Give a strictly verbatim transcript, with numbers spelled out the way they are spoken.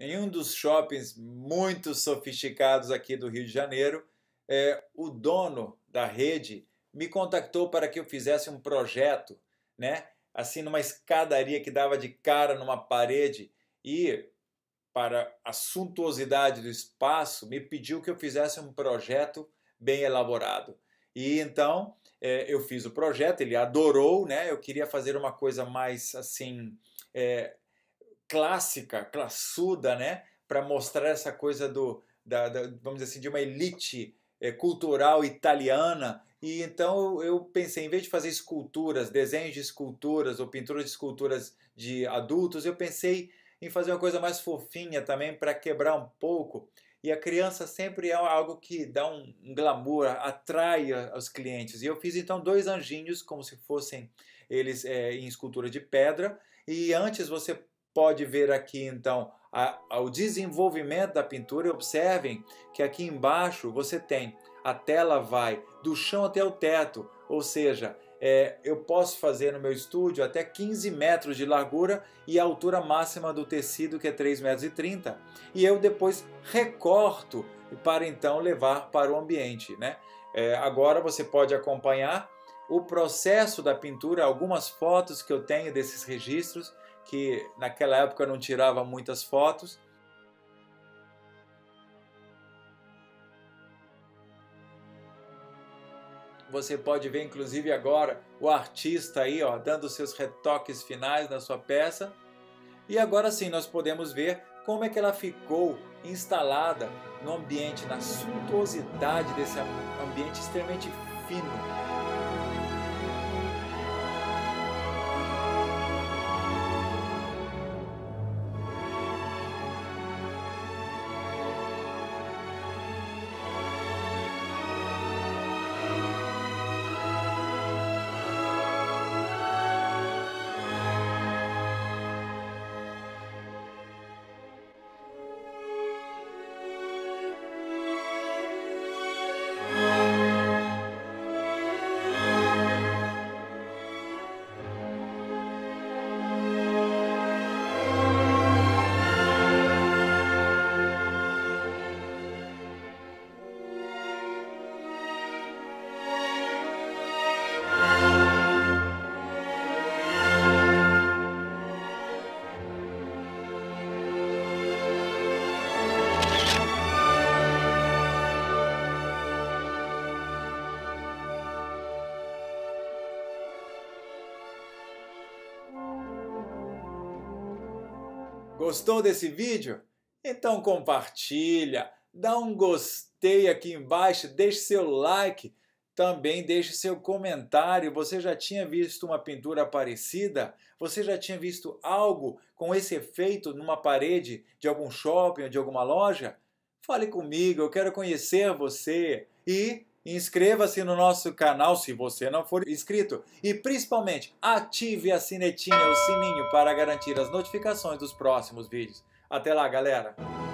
em um dos shoppings muito sofisticados aqui do Rio de Janeiro, é, o dono da rede me contactou para que eu fizesse um projeto, né? Assim, numa escadaria que dava de cara numa parede, e para a suntuosidade do espaço, me pediu que eu fizesse um projeto bem elaborado. E então é, eu fiz o projeto, ele adorou, né? Eu queria fazer uma coisa mais assim é, clássica, classuda, né? Para mostrar essa coisa do, da, da, vamos dizer assim, de uma elite é, cultural italiana. E então eu pensei, em vez de fazer esculturas, desenhos de esculturas ou pinturas de esculturas de adultos, eu pensei em fazer uma coisa mais fofinha também para quebrar um pouco. E a criança sempre é algo que dá um glamour, atrai os clientes. E eu fiz então dois anjinhos, como se fossem eles é, em escultura de pedra. E antes você pode ver aqui então a, ao desenvolvimento da pintura. Observem que aqui embaixo você tem... A tela vai do chão até o teto, ou seja, é, eu posso fazer no meu estúdio até quinze metros de largura e a altura máxima do tecido que é três metros e trinta. E eu depois recorto para então levar para o ambiente, né? É, agora você pode acompanhar o processo da pintura, algumas fotos que eu tenho desses registros, que naquela época eu não tirava muitas fotos. Você pode ver, inclusive, agora o artista aí, ó, dando seus retoques finais na sua peça. E agora sim, nós podemos ver como é que ela ficou instalada no ambiente, na suntuosidade desse ambiente extremamente fino. Gostou desse vídeo? Então compartilha, dá um gostei aqui embaixo, deixe seu like, também deixe seu comentário. Você já tinha visto uma pintura parecida? Você já tinha visto algo com esse efeito numa parede de algum shopping ou de alguma loja? Fale comigo, eu quero conhecer você. E inscreva-se no nosso canal se você não for inscrito. E principalmente, ative a sinetinha, o sininho, para garantir as notificações dos próximos vídeos. Até lá, galera!